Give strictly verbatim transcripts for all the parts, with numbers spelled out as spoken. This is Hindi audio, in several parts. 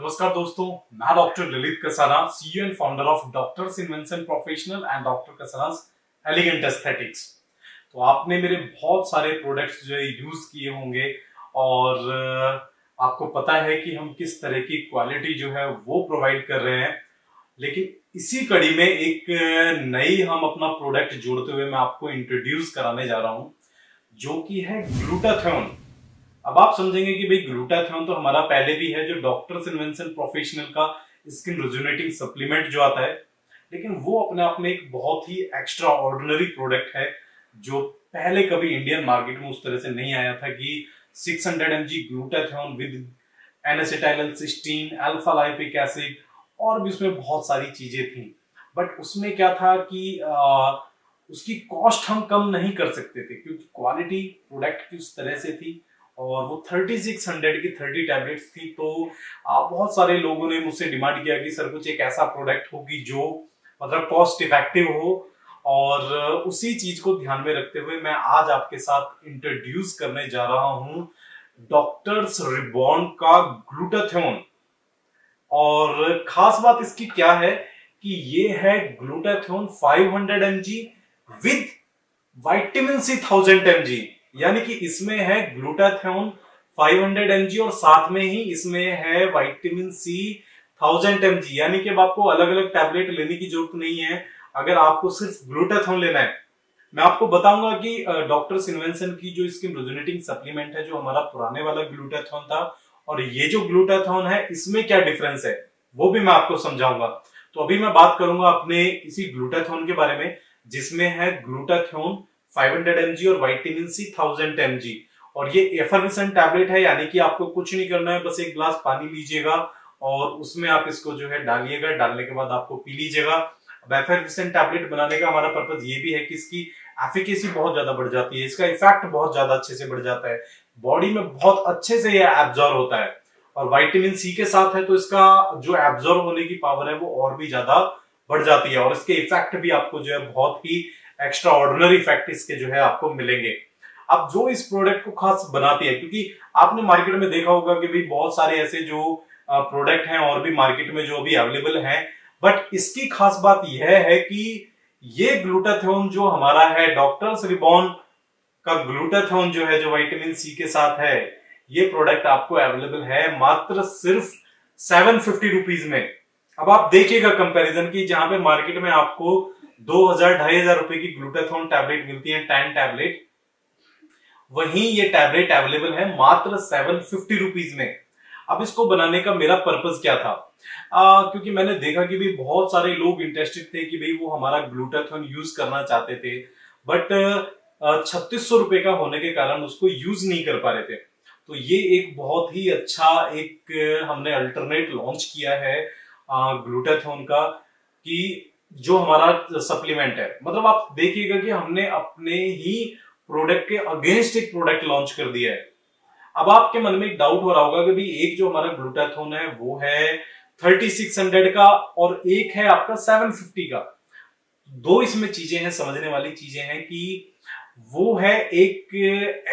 नमस्कार दोस्तों, मैं doctor Lalit Kasana, CEO and founder of doctors invention professional and doctor Kasana elegant aesthetics. तो आपने मेरे बहुत सारे प्रोडक्ट्स जो है यूज किए होंगे और आपको पता है कि हम किस तरह की क्वालिटी जो है वो प्रोवाइड कर रहे हैं। लेकिन इसी कड़ी में एक नई हम अपना प्रोडक्ट जोड़ते हुए मैं आपको इंट्रोड्यूस कराने जा रहा हूँ, जो कि है ग्लूटाथियोन। अब आप समझेंगे कि भाई ग्लूटाथियोन तो हमारा पहले भी है, जो डॉक्टर्स इन्वेंशन प्रोफेशनल का स्किन रेजुनेटिंग सप्लीमेंट जो आता है, लेकिन वो अपने आप में एक बहुत ही एक्स्ट्रा ऑर्डिनरी प्रोडक्ट है जो पहले कभी इंडियन मार्केट में उस तरह से नहीं आया था कि six hundred M G glutathione with N acetyl cysteine, alpha lipoic acid और भी उसमें बहुत सारी चीजें थी। बट उसमें क्या था कि आ, उसकी कॉस्ट हम कम नहीं कर सकते थे क्योंकि क्वालिटी प्रोडक्ट की उस तरह से थी और वो थर्टी सिक्स हंड्रेड की थर्टी टैबलेट्स थी। तो आप बहुत सारे लोगों ने मुझसे डिमांड किया कि सर कुछ एक ऐसा प्रोडक्ट हो कि जो मतलब कॉस्ट इफेक्टिव हो, और उसी चीज को ध्यान में रखते हुए मैं आज आपके साथ इंट्रोड्यूस करने जा रहा हूं डॉक्टर्स रीबॉर्न का ग्लूटाथियोन। और खास बात इसकी क्या है कि ये है glutathione five hundred M G with vitamin C thousand M G, यानी कि इसमें है glutathione five hundred M G और साथ में ही इसमें है vitamin C thousand M G, यानी कि अब आपको अलग अलग टैबलेट लेने की जरूरत नहीं है अगर आपको सिर्फ ग्लूटाथियोन लेना है। मैं आपको बताऊंगा कि डॉक्टर्स इन्वेंशन की जो स्किन रेजुनेटिंग सप्लीमेंट है, जो हमारा पुराने वाला ग्लूटाथियोन था और ये जो ग्लूटाथियोन है, इसमें क्या डिफरेंस है वो भी मैं आपको समझाऊंगा। तो अभी मैं बात करूंगा अपने इसी ग्लूटाथियोन के बारे में, जिसमें है glutathione five hundred M G और vitamin C thousand M G, और ये एफर्वेसेंट टैबलेट है, यानी कि आपको कुछ नहीं करना है, बस एक ग्लास पानी लीजिएगा और उसमें आप इसको जो है डालिएगा, डालने के बाद आपको पी लीजिएगा। अब एफर्वेसेंट टैबलेट बनाने का हमारा पर्पज ये भी है कि इसकी एफिकेसी बहुत ज्यादा बढ़ जाती है, इसका इफेक्ट बहुत ज्यादा अच्छे से बढ़ जाता है, बॉडी में बहुत अच्छे से यह एब्जॉर्व होता है और विटामिन सी के साथ है तो इसका जो एब्जॉर्व होने की पावर है वो और भी ज्यादा बढ़ जाती है और इसके इफेक्ट भी आपको जो है बहुत ही एक्स्ट्रा ऑर्डिनरी इफेक्ट इसके जो है आपको मिलेंगे। अब जो इस प्रोडक्ट को खास बनाती है, क्योंकि आपने मार्केट में देखा होगा कि भी बहुत सारे ऐसे जो प्रोडक्ट हैं और भी मार्केट में जो अभी अवेलेबल हैं, बट इसकी खास बात यह है कि ये ग्लूटाथियोन जो हमारा है, डॉक्टर्स रीबॉर्न का ग्लूटाथियोन जो है, जो विटामिन सी के साथ है, ये प्रोडक्ट आपको अवेलेबल है मात्र सिर्फ सेवन फिफ्टी रुपीज में। अब आप देखिएगा कंपेरिजन की, जहां पे मार्केट में आपको दो हजार ढाई हजार रुपए की ग्लूटाथियोन टैबलेट मिलती है, टेन टैबलेट, वहीं ये टैबलेट अवेलेबल है मात्र सेवन फिफ्टी रुपीज में। अब इसको बनाने का मेरा पर्पस क्या था, आ, क्योंकि मैंने देखा कि भी बहुत सारे लोग इंटरेस्टेड थे कि भाई वो हमारा ग्लूटाथियोन यूज करना चाहते थे, बट छत्तीस सौ रुपए का होने के कारण उसको यूज नहीं कर पा रहे थे। तो ये एक बहुत ही अच्छा एक हमने अल्टरनेट लॉन्च किया है ग्लूटाथियोन का, कि जो हमारा सप्लीमेंट है, मतलब आप देखिएगा कि हमने अपने ही प्रोडक्ट के अगेंस्ट एक प्रोडक्ट लॉन्च कर दिया है। अब आपके मन में एक डाउट हो रहा होगा कि भाई एक जो हमारा ग्लूटाथियोन है वो है थर्टी सिक्स हंड्रेड का और एक है आपका सेवन फिफ्टी का। दो इसमें चीजें हैं, समझने वाली चीजें हैं, कि वो है एक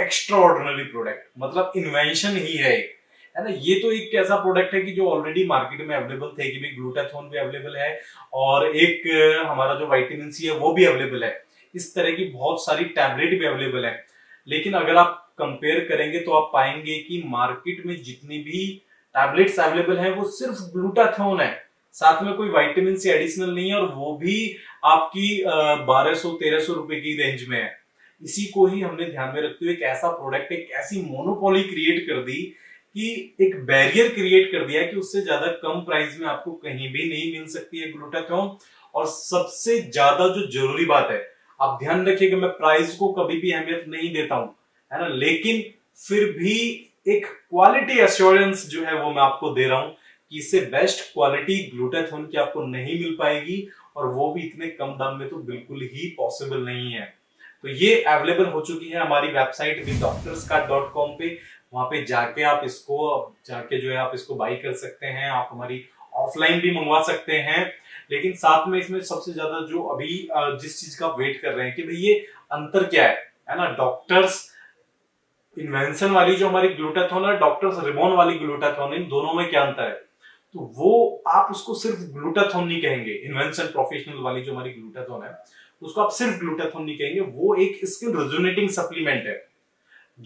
एक्स्ट्रा ऑर्डिनरी प्रोडक्ट, मतलब इन्वेंशन ही है एक, है ना। ये तो एक ऐसा प्रोडक्ट है कि जो ऑलरेडी मार्केट में अवेलेबल थे, कि भी ग्लूटाथियोन भी अवेलेबल है और एक हमारा जो विटामिन सी है वो भी अवेलेबल है, इस तरह की बहुत सारी टैबलेट भी अवेलेबल है। लेकिन अगर आप कंपेयर करेंगे तो आप पाएंगे कि मार्केट में जितनी भी टैबलेट्स अवेलेबल है वो सिर्फ ग्लूटाथियोन है, साथ में कोई विटामिन सी एडिशनल नहीं है, और वो भी आपकी बारह सौ तेरह सौ रुपए की रेंज में है। इसी को ही हमने ध्यान में रखते हुए एक ऐसा प्रोडक्ट, एक ऐसी मोनोपोली क्रिएट कर दी, कि एक बैरियर क्रिएट कर दिया कि उससे ज्यादा कम प्राइस में आपको कहीं भी नहीं मिल सकती है ग्लूटाथियोन। और सबसे ज्यादा जो जरूरी बात है, आप ध्यान रखिएगा, मैं प्राइस को कभी भी अहमियत नहीं देता हूं, है ना, लेकिन फिर भी एक क्वालिटी एश्योरेंस जो है वो मैं आपको दे रहा हूं कि इससे बेस्ट क्वालिटी ग्लूटाथियोन की आपको नहीं मिल पाएगी, और वो भी इतने कम दाम में तो बिल्कुल ही पॉसिबल नहीं है। तो ये अवेलेबल हो चुकी है हमारी website the doctors cart dot com पे, वहां पे जाके आप इसको जाके जो है आप इसको बाई कर सकते हैं। आप हमारी ऑफलाइन भी मंगवा सकते हैं, लेकिन साथ में इसमें सबसे ज्यादा जो अभी जिस चीज का वेट कर रहे हैं कि भाई ये अंतर क्या है, है ना, डॉक्टर्स इन्वेंशन वाली जो हमारी ग्लूटाथियोन और डॉक्टर्स रीबॉर्न वाली ग्लूटाथियोन, इन दोनों में क्या अंतर है। तो वो आप उसको सिर्फ ग्लूटाथियोन नहीं कहेंगे। इन्वेंशन प्रोफेशनल वाली जो हमारी ग्लूटाथियोन है उसको आप सिर्फ ग्लूटाथियोन नहीं कहेंगे, वो एक स्किन रेजोनेटिंग सप्लीमेंट है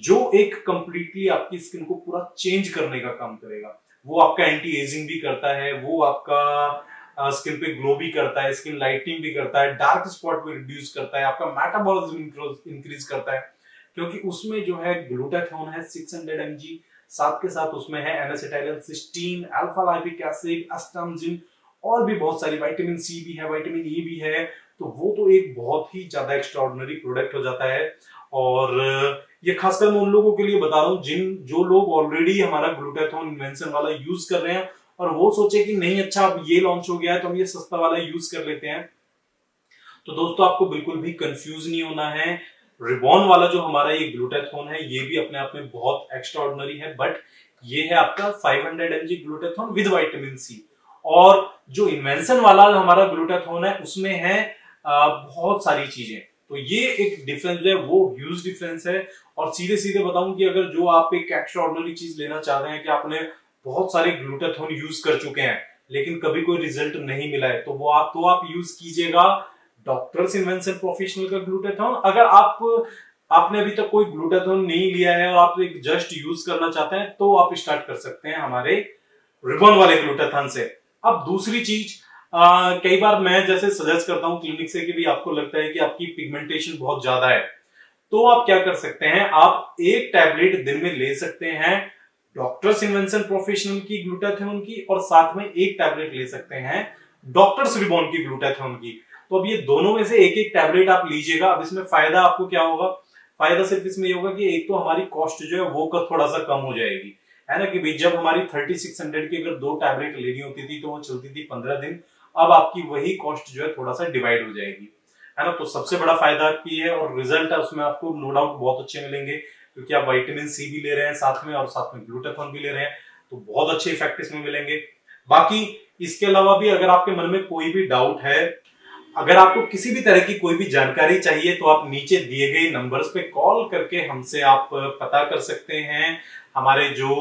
जो एक कंप्लीटली आपकी स्किन को पूरा चेंज करने का काम करेगा। वो आपका एंटी एजिंग भी करता है, वो आपका स्किन पे ग्लो भी करता है, स्किन लाइटनिंग भी करता है, डार्क स्पॉट को रिड्यूस करता है, आपका मेटाबॉलिज्म इंक्रीज करता है, क्योंकि उसमें जो है ग्लूटाथियोन है सिक्स हंड्रेड एम जी, साथ के साथ उसमें है N acetyl cysteine, alpha lipoic acid, astaxanthin और भी बहुत सारी विटामिन सी भी है, विटामिन ई भी है। तो वो तो एक बहुत ही ज्यादा एक्स्ट्राऑर्डिनरी प्रोडक्ट हो जाता है। और ये खासकर मैं उन लोगों के लिए बता रहा हूँ जिन जो लोग ऑलरेडी हमारा ग्लूटाथियोन इन्वेंशन वाला यूज कर रहे हैं और वो सोचे कि नहीं अच्छा अब ये लॉन्च हो गया है तो हम ये सस्ता वाला यूज कर लेते हैं। तो दोस्तों आपको बिल्कुल भी कंफ्यूज नहीं होना है। रिबॉर्न वाला जो हमारा ये ग्लूटाथियोन है ये भी अपने आप में बहुत एक्स्ट्राऑर्डिनरी है, बट ये है आपका five hundred M G glutathione with vitamin C. और जो इन्वेंशन वाला हमारा ग्लूटाथियोन है उसमें है बहुत सारी चीजें। तो ये एक डिफरेंस है, वो ह्यूज डिफरेंस है। और सीधे सीधे बताऊं कि अगर जो आप एक एक्स्ट्राऑर्डिनरी चीज लेना चाह रहे हैं कि आपने बहुत सारे ग्लूटाथियोन यूज कर चुके हैं लेकिन कभी कोई रिजल्ट नहीं मिला है, तो वो आप तो आप यूज कीजिएगा डॉक्टर्स इनवेंशन प्रोफेशनल का ग्लूटाथियोन। अगर आप आपने अभी तक कोई ग्लूटाथियोन नहीं लिया है और आप एक जस्ट यूज करना चाहते हैं तो आप स्टार्ट कर सकते हैं हमारे रिबॉर्न वाले ग्लूटाथियोन से। अब दूसरी चीज, कई बार मैं जैसे सजेस्ट करता हूं क्लिनिक से कि भी आपको लगता है कि आपकी पिगमेंटेशन बहुत ज्यादा है, तो आप क्या कर सकते हैं, आप एक टैबलेट दिन में ले सकते हैं डॉक्टर्स इनवेंशन प्रोफेशनल की ग्लूटाथियोन की और साथ में एक टैबलेट ले सकते हैं डॉक्टर्स रीबॉर्न की ग्लूटाथियोन की। तो अब ये दोनों में से एक एक टैबलेट आप लीजिएगा। अब इसमें फायदा आपको क्या होगा, फायदा सिर्फ इसमें ये होगा कि एक तो हमारी कॉस्ट जो है वो का थोड़ा सा कम हो जाएगी, है ना, कि भाई जब हमारी थर्टी सिक्स हंड्रेड की अगर दो टैबलेट लेनी होती थी तो वो चलती थी पंद्रह दिन, अब आपकी वही कॉस्ट जो है थोड़ा सा डिवाइड हो जाएगी, है ना। तो सबसे बड़ा फायदा आपकी है और रिजल्ट उसमें आपको नो डाउट बहुत अच्छे मिलेंगे क्योंकि आप विटामिन सी भी ले रहे हैं साथ में और साथ में ग्लूटाथियोन भी ले रहे हैं, तो बहुत अच्छे इफेक्ट इसमें मिलेंगे। बाकी इसके अलावा भी अगर आपके मन में कोई भी डाउट है, अगर आपको किसी भी तरह की कोई भी जानकारी चाहिए तो आप नीचे दिए गए नंबर्स पे कॉल करके हमसे आप पता कर सकते हैं। हमारे जो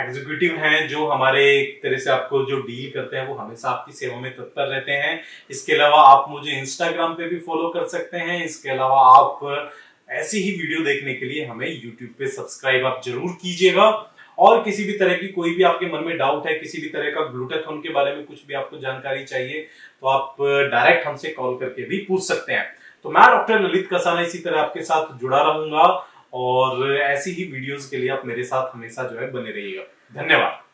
एग्जीक्यूटिव हैं जो हमारे एक तरह से आपको जो डील करते हैं वो हमेशा आपकी सेवा में तत्पर रहते हैं। इसके अलावा आप मुझे इंस्टाग्राम पे भी फॉलो कर सकते हैं। इसके अलावा आप ऐसी ही वीडियो देखने के लिए हमें यूट्यूब पे सब्सक्राइब आप जरूर कीजिएगा। और किसी भी तरह की कोई भी आपके मन में डाउट है, किसी भी तरह का ग्लूटाथियोन के बारे में कुछ भी आपको जानकारी चाहिए तो आप डायरेक्ट हमसे कॉल करके भी पूछ सकते हैं। तो मैं डॉक्टर ललित कसाना इसी तरह आपके साथ जुड़ा रहूंगा और ऐसी ही वीडियोस के लिए आप मेरे साथ हमेशा जो है बने रहिएगा। धन्यवाद।